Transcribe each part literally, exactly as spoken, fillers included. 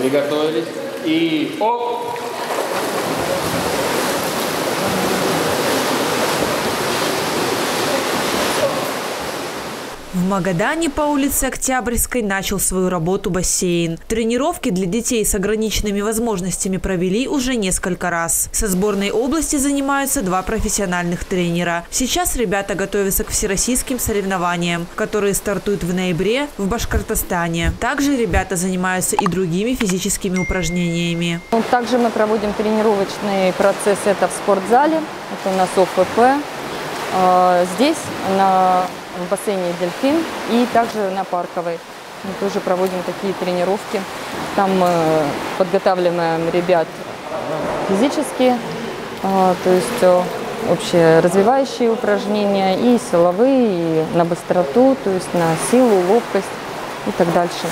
Приготовились. И оп! В Магадане по улице Октябрьской начал свою работу бассейн. Тренировки для детей с ограниченными возможностями провели уже несколько раз. Со сборной области занимаются два профессиональных тренера. Сейчас ребята готовятся к всероссийским соревнованиям, которые стартуют в ноябре в Башкортостане. Также ребята занимаются и другими физическими упражнениями. Также мы проводим тренировочный процесс, это в спортзале, это у нас ОФП. Здесь на в бассейне «Дельфин» и также на парковой. Мы тоже проводим такие тренировки. Там э, подготавливаем ребят физически, э, то есть э, общеразвивающие упражнения, и силовые, и на быстроту, то есть на силу, ловкость и так дальше.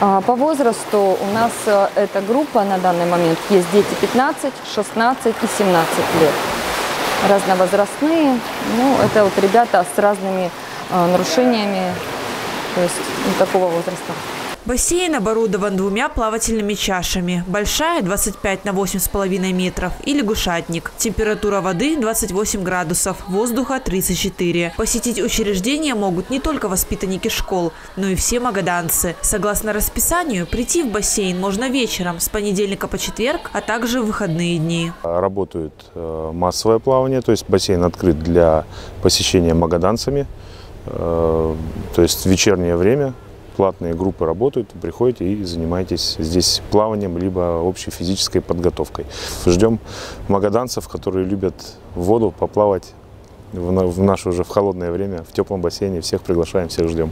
А по возрасту у нас э, эта группа на данный момент есть дети пятнадцать, шестнадцать и семнадцать лет. Разновозрастные, ну, это вот ребята с разными э, нарушениями, то есть не такого возраста. Бассейн оборудован двумя плавательными чашами. Большая – двадцать пять на восемь с половиной метров и лягушатник. Температура воды – двадцать восемь градусов, воздуха – тридцать четыре. Посетить учреждение могут не только воспитанники школ, но и все магаданцы. Согласно расписанию, прийти в бассейн можно вечером с понедельника по четверг, а также в выходные дни. Работает массовое плавание, то есть бассейн открыт для посещения магаданцами, то есть в вечернее время. Платные группы работают, приходите и занимаетесь здесь плаванием, либо общей физической подготовкой. Ждем магаданцев, которые любят воду, поплавать в наше уже в холодное время, в теплом бассейне. Всех приглашаем, всех ждем.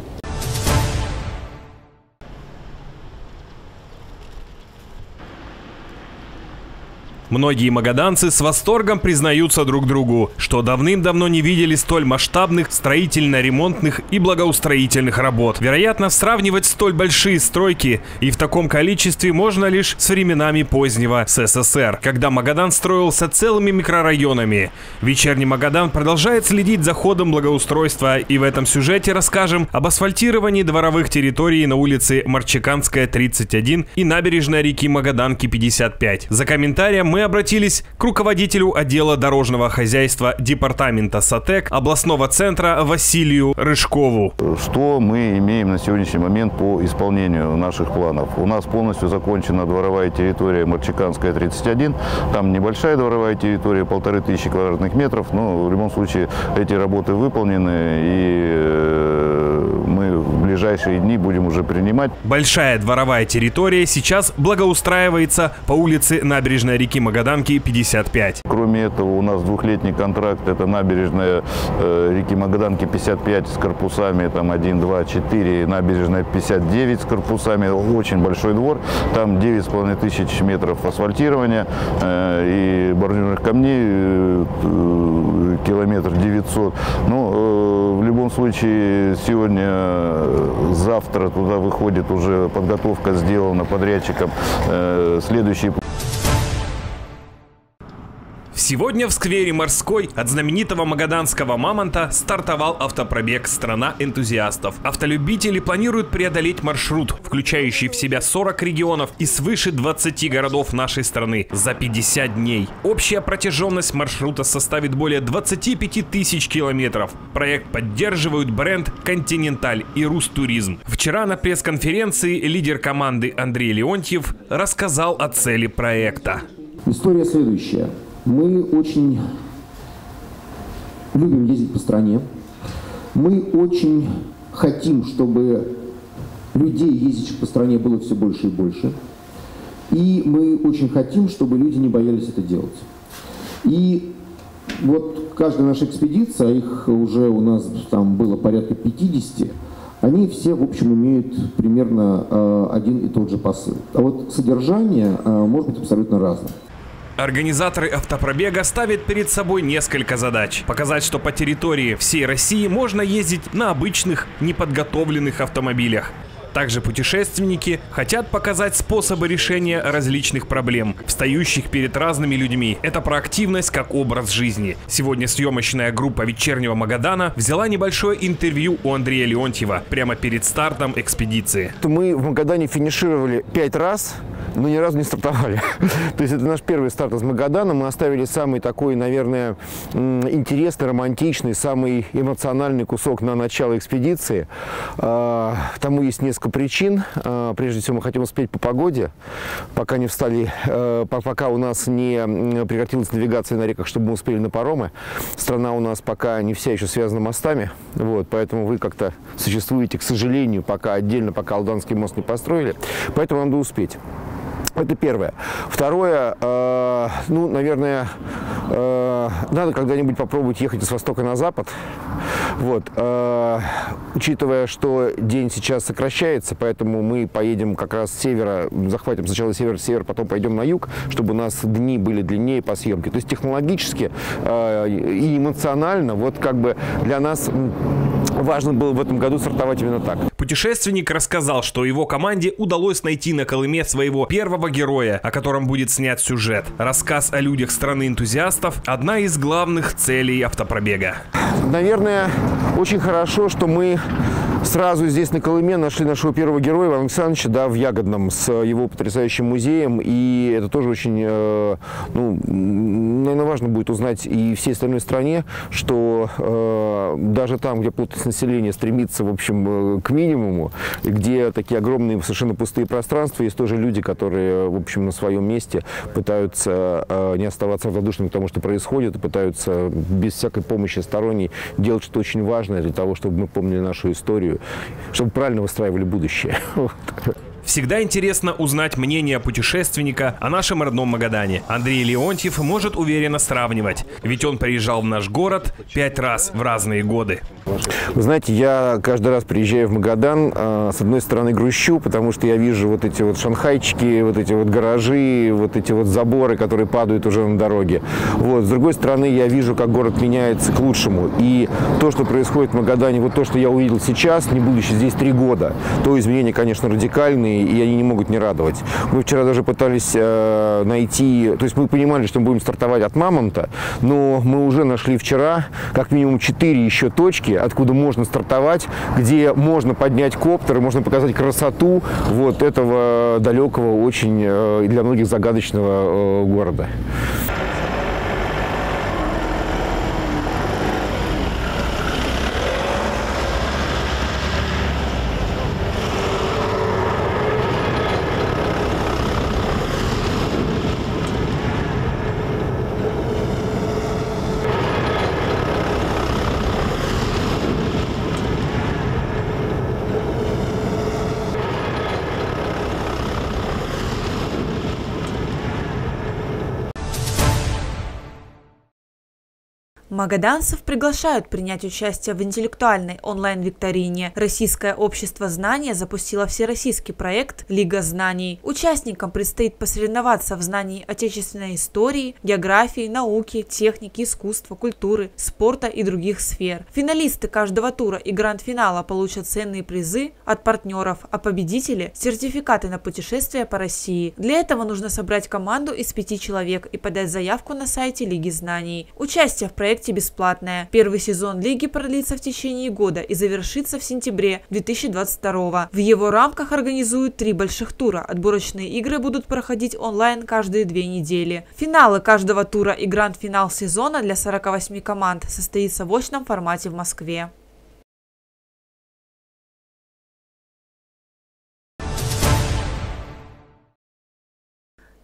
Многие магаданцы с восторгом признаются друг другу, что давным-давно не видели столь масштабных строительно-ремонтных и благоустроительных работ. Вероятно, сравнивать столь большие стройки и в таком количестве можно лишь с временами позднего СССР, когда Магадан строился целыми микрорайонами. Вечерний Магадан продолжает следить за ходом благоустройства, и в этом сюжете расскажем об асфальтировании дворовых территорий на улице Марчеканская, тридцать один и набережной реки Магаданки, пятьдесят пять. За комментарием мы Мы обратились к руководителю отдела дорожного хозяйства департамента САТЭК областного центра Василию Рыжкову. Что мы имеем на сегодняшний момент по исполнению наших планов? У нас полностью закончена дворовая территория Марчеканская, тридцать один. Там небольшая дворовая территория, полторы тысячи квадратных метров. Но в любом случае эти работы выполнены, и мы в ближайшие дни будем уже принимать. Большая дворовая территория сейчас благоустраивается по улице набережной реки Магаданки, пятьдесят пять. Кроме этого, у нас двухлетний контракт, это набережная э, реки Магаданки, пятьдесят пять с корпусами, там один, два, четыре, набережная пятьдесят девять с корпусами, очень большой двор, там девять с половиной тысяч метров асфальтирования э, и бордюрных камней, э, э, километр девятьсот. Ну, э, в любом случае, сегодня, э, завтра туда выходит уже подготовка, сделана подрядчиком, э, следующий. Сегодня в сквере «Морской» от знаменитого магаданского «Мамонта» стартовал автопробег «Страна энтузиастов». Автолюбители планируют преодолеть маршрут, включающий в себя сорок регионов и свыше двадцати городов нашей страны, за пятьдесят дней. Общая протяженность маршрута составит более двадцати пяти тысяч километров. Проект поддерживают бренд «Континенталь» и «Рус-туризм». Вчера на пресс-конференции лидер команды Андрей Леонтьев рассказал о цели проекта. История следующая. Мы очень любим ездить по стране. Мы очень хотим, чтобы людей, ездящих по стране, было все больше и больше. И мы очень хотим, чтобы люди не боялись это делать. И вот каждая наша экспедиция, их уже у нас там было порядка пятидесяти, они все, в общем, имеют примерно э, один и тот же посыл. А вот содержание э, может быть абсолютно разное. Организаторы автопробега ставят перед собой несколько задач. Показать, что по территории всей России можно ездить на обычных, неподготовленных автомобилях. Также путешественники хотят показать способы решения различных проблем, встающих перед разными людьми. Это про активность как образ жизни. Сегодня съемочная группа «Вечернего Магадана» взяла небольшое интервью у Андрея Леонтьева прямо перед стартом экспедиции. Мы в Магадане финишировали пять раз. но ни разу не стартовали. То есть это наш первый старт из Магадана. Мы оставили самый такой, наверное, интересный, романтичный, самый эмоциональный кусок на начало экспедиции. Тому есть несколько причин. Прежде всего, мы хотим успеть по погоде, пока не встали, пока у нас не прекратилась навигация на реках, чтобы мы успели на паромы. Страна у нас пока не вся еще связана мостами, вот, поэтому вы как-то существуете, к сожалению, пока отдельно, пока Алданский мост не построили, поэтому надо успеть. Это первое. Второе, э, ну, наверное, э, надо когда-нибудь попробовать ехать с востока на запад. Вот, э, учитывая, что день сейчас сокращается, поэтому мы поедем как раз с севера, захватим сначала север-север, потом пойдем на юг, чтобы у нас дни были длиннее по съемке. То есть технологически э, и эмоционально, вот как бы для нас важно было в этом году стартовать именно так. Путешественник рассказал, что его команде удалось найти на Колыме своего первого героя, о котором будет снят сюжет. Рассказ о людях страны энтузиастов – одна из главных целей автопробега. Наверное, очень хорошо, что мы сразу здесь на Колыме нашли нашего первого героя, Ивана Александровича, да, в Ягодном, с его потрясающим музеем. И это тоже очень, э, ну, наверное, важно будет узнать и всей остальной стране, что э, даже там, где плотность населения стремится, в общем, к минимуму, и где такие огромные совершенно пустые пространства, есть тоже люди, которые, в общем, на своем месте пытаются э, не оставаться равнодушными к тому, что происходит, и пытаются без всякой помощи сторонней делать что-то очень важное для того, чтобы мы помнили нашу историю, чтобы правильно выстраивали будущее. Всегда интересно узнать мнение путешественника о нашем родном Магадане. Андрей Леонтьев может уверенно сравнивать, ведь он приезжал в наш город пять раз в разные годы. Вы знаете, я каждый раз приезжаю в Магадан, с одной стороны грущу, потому что я вижу вот эти вот шанхайчики, вот эти вот гаражи, вот эти вот заборы, которые падают уже на дороге. Вот. С другой стороны, я вижу, как город меняется к лучшему. И то, что происходит в Магадане, вот то, что я увидел сейчас, не будучи здесь три года, то изменения, конечно, радикальные, и они не могут не радовать. Мы вчера даже пытались э, найти, то есть мы понимали, что мы будем стартовать от Мамонта, но мы уже нашли вчера как минимум четыре еще точки, откуда можно стартовать, где можно поднять коптер, можно показать красоту вот этого далекого, очень э, для многих загадочного э, города. Магаданцев приглашают принять участие в интеллектуальной онлайн-викторине. Российское общество знаний запустило всероссийский проект «Лига знаний». Участникам предстоит посоревноваться в знании отечественной истории, географии, науки, техники, искусства, культуры, спорта и других сфер. Финалисты каждого тура и гранд-финала получат ценные призы от партнеров, а победители – сертификаты на путешествия по России. Для этого нужно собрать команду из пяти человек и подать заявку на сайте «Лиги знаний». Участие в проекте бесплатная. Первый сезон лиги продлится в течение года и завершится в сентябре две тысячи двадцать второго. В его рамках организуют три больших тура. Отборочные игры будут проходить онлайн каждые две недели. Финалы каждого тура и гранд-финал сезона для сорока восьми команд состоится в очном формате в Москве.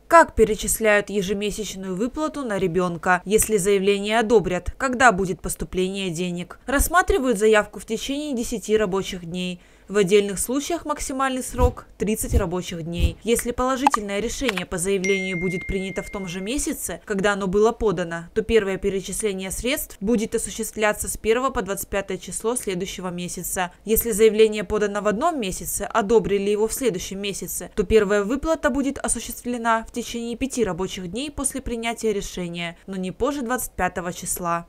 Как перечисляют ежемесячную выплату на ребенка, если заявление одобрят, когда будет поступление денег. Рассматривают заявку в течение десяти рабочих дней. В отдельных случаях максимальный срок – тридцать рабочих дней. Если положительное решение по заявлению будет принято в том же месяце, когда оно было подано, то первое перечисление средств будет осуществляться с первого по двадцать пятое число следующего месяца. Если заявление подано в одном месяце, одобрили его в следующем месяце, то первая выплата будет осуществлена в течение пяти рабочих дней после принятия решения, но не позже двадцать пятого числа.